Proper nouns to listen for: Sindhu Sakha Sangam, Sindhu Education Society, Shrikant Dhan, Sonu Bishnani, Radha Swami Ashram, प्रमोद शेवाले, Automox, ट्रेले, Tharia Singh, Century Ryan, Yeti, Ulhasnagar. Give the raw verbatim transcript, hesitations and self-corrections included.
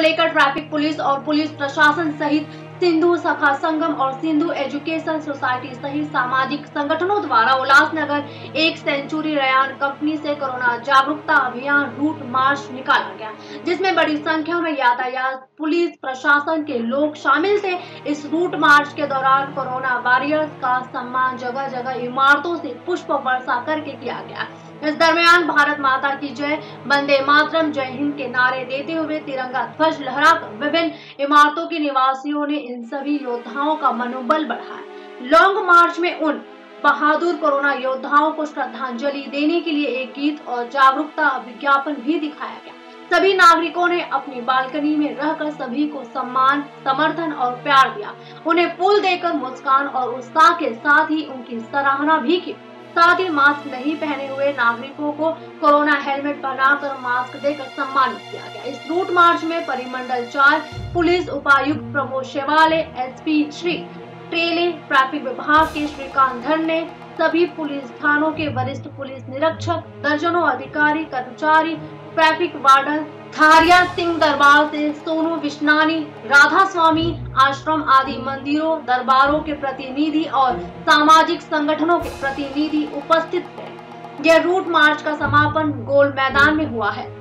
लेकर traffic police और police प्रशासन सहित सिंधु सखा संगम और सिंधु एजुकेशन सोसाइटी सहित सामाजिक संगठनों द्वारा उल्लासनगर एक सेंचुरी रयान कंपनी से कोरोना जागरूकता अभियान रूट मार्च निकाला गया, जिसमें बड़ी संख्या में यातायात पुलिस प्रशासन के लोग शामिल थे। इस रूट मार्च के दौरान कोरोना वॉरियर्स का सम्मान जगह जगह इमारतों से पुष्प वर्षा करके किया गया। इस दरमियान भारत माता की जय, वंदे मातरम, जय हिंद के नारे देते हुए तिरंगा ध्वज लहराकर विभिन्न इमारतों के निवासियों ने इन सभी योद्धाओं का मनोबल बढ़ाया। लॉन्ग मार्च में उन बहादुर कोरोना योद्धाओं को श्रद्धांजलि देने के लिए एक गीत और जागरूकता विज्ञापन भी दिखाया गया। सभी नागरिकों ने अपनी बालकनी में रहकर सभी को सम्मान, समर्थन और प्यार दिया, उन्हें फूल देकर मुस्कान और उत्साह के साथ ही उनकी सराहना भी की। साथ ही मास्क नहीं पहने हुए नागरिकों को कोरोना हेलमेट पहनाकर मास्क देकर सम्मानित किया गया। इस रूट मार्च में परिमंडल चार पुलिस उपायुक्त प्रमोद शेवाले, एसपी श्री ट्रेले, ट्रैफिक विभाग के श्रीकांत धन ने, सभी पुलिस थानों के वरिष्ठ पुलिस निरीक्षक, दर्जनों अधिकारी कर्मचारी, ट्रैफिक वार्डन थारिया सिंह दरबार से सोनू बिश्नानी, राधा स्वामी आश्रम आदि मंदिरों दरबारों के प्रतिनिधि और सामाजिक संगठनों के प्रतिनिधि उपस्थित थे। यह रूट मार्च का समापन गोल मैदान में हुआ है।